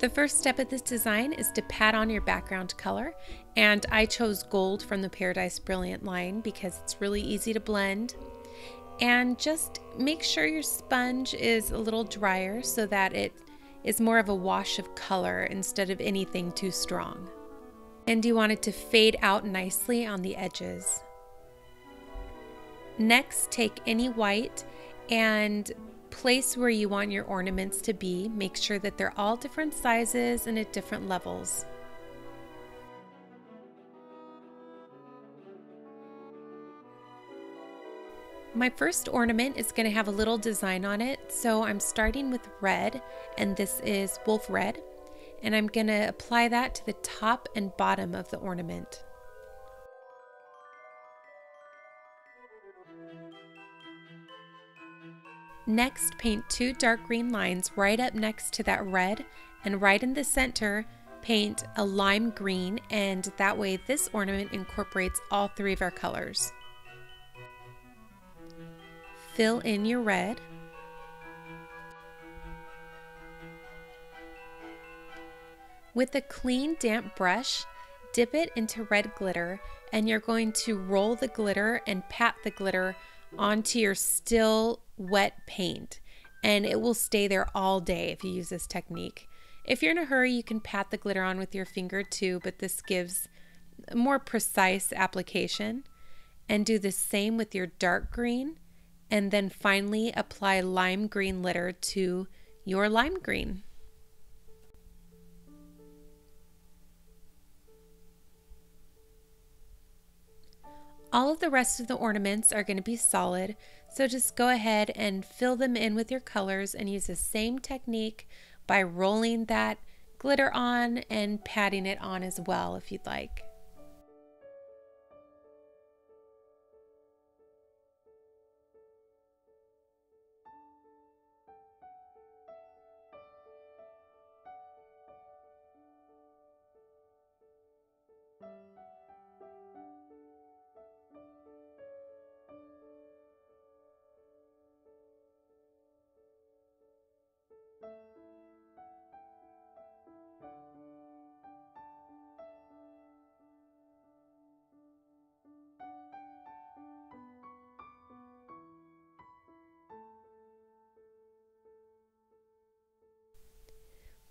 The first step of this design is to pat on your background color, and I chose gold from the Paradise Brilliant line because it's really easy to blend. And just make sure your sponge is a little drier so that it is more of a wash of color instead of anything too strong. And you want it to fade out nicely on the edges. Next, take any white and place where you want your ornaments to be. Make sure that they're all different sizes and at different levels. My first ornament is going to have a little design on it, so I'm starting with red, and this is Wolfe red, and I'm going to apply that to the top and bottom of the ornament. Next, paint two dark green lines right up next to that red, and right in the center paint a lime green, and that way this ornament incorporates all three of our colors. Fill in your red. With a clean, damp brush, dip it into red glitter, and you're going to roll the glitter and pat the glitter onto your still wet paint, and it will stay there all day if you use this technique. If you're in a hurry, you can pat the glitter on with your finger too, but this gives a more precise application. And do the same with your dark green, and then finally apply lime green glitter to your lime green. All of the rest of the ornaments are going to be solid, so just go ahead and fill them in with your colors and use the same technique by rolling that glitter on and patting it on as well if you'd like.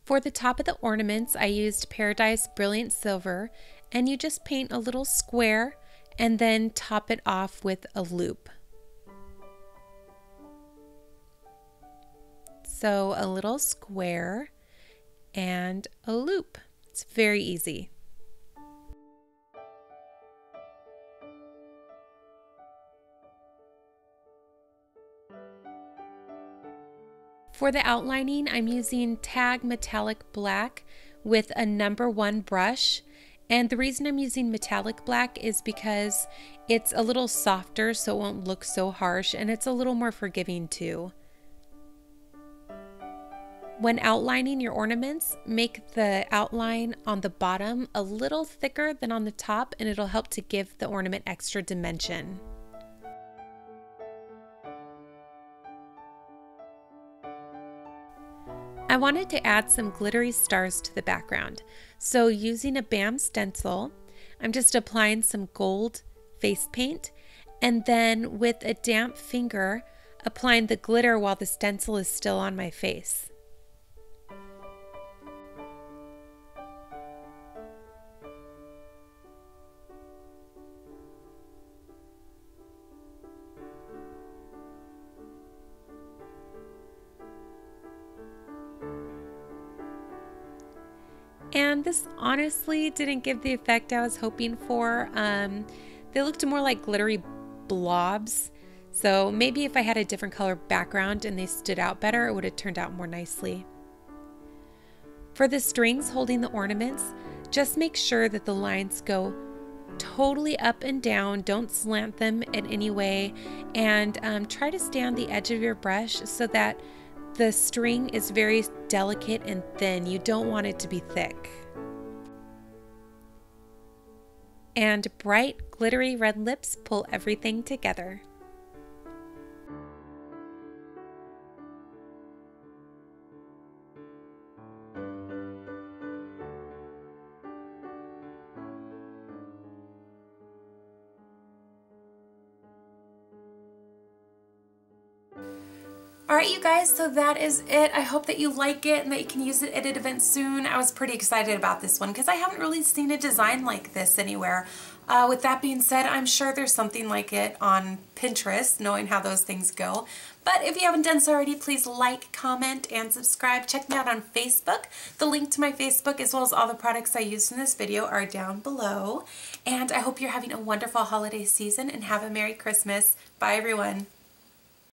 For the top of the ornaments, I used Paradise Brilliant Silver, and you just paint a little square and then top it off with a loop. So a little square and a loop. It's very easy. For the outlining, I'm using Tag Metallic Black with a #1 brush. And the reason I'm using metallic black is because it's a little softer, so it won't look so harsh, and it's a little more forgiving too. When outlining your ornaments, make the outline on the bottom a little thicker than on the top, and it'll help to give the ornament extra dimension. I wanted to add some glittery stars to the background, so using a BAM stencil, I'm just applying some gold face paint, and then with a damp finger, applying the glitter while the stencil is still on my face. And this honestly didn't give the effect I was hoping for. They looked more like glittery blobs. So maybe if I had a different color background and they stood out better, it would have turned out more nicely. For the strings holding the ornaments, just make sure that the lines go totally up and down. Don't slant them in any way. And try to stay on the edge of your brush so that the string is very delicate and thin. You don't want it to be thick. And bright, glittery red lips pull everything together. Alright you guys, so that is it. I hope that you like it and that you can use it at an event soon. I was pretty excited about this one because I haven't really seen a design like this anywhere. With that being said, I'm sure there's something like it on Pinterest, knowing how those things go. But if you haven't done so already, please like, comment, and subscribe. Check me out on Facebook. The link to my Facebook as well as all the products I used in this video are down below. And I hope you're having a wonderful holiday season and have a Merry Christmas. Bye everyone.